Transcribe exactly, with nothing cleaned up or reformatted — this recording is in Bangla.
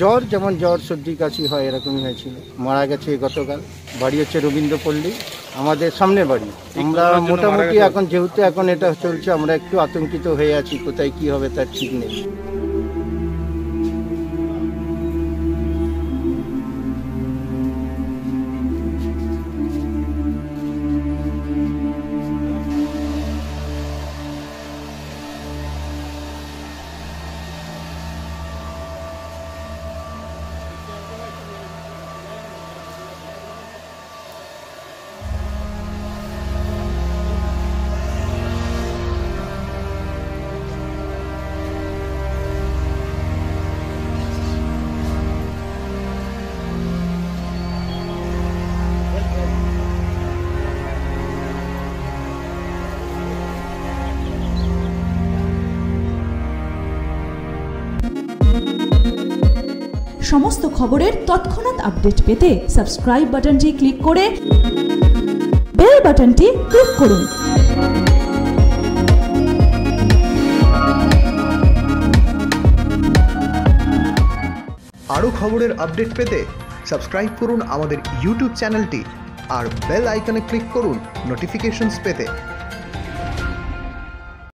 জ্বর যেমন জ্বর সর্দি কাশি হয় এরকমই হয়েছিল, মারা গেছে গতকাল। বাড়ি হচ্ছে রবীন্দ্রপল্লী, আমাদের সামনে বাড়ি। আমরা মোটামুটি এখন যেহেতু এখন এটা চলছে আমরা একটু আতঙ্কিত হয়ে আছি, কোথায় কি হবে তার ঠিক নেই। समस्त खबरेर तत्क्षणात अपडेट पेते सबस्क्राइब बाटनटी क्लिक करे बेल बाटनटी क्लिक करुन। आरो खबरेर अपडेट पेते सबस्क्राइब करुन आमादेर यूट्यूब चैनलटी और बेल आइकने क्लिक करुन नोटिफिकेशन्स पेते।